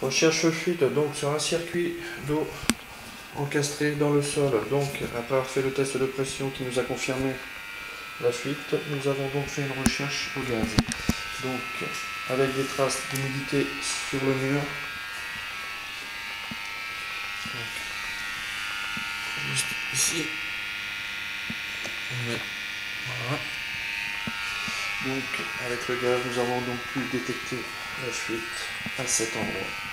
Recherche fuite donc sur un circuit d'eau encastré dans le sol. Donc après avoir fait le test de pression qui nous a confirmé la fuite, nous avons donc fait une recherche au gaz. Donc avec des traces d'humidité sur le mur. Donc, juste ici. Voilà. Donc avec le gaz nous avons donc pu détecter la fuite à cet endroit.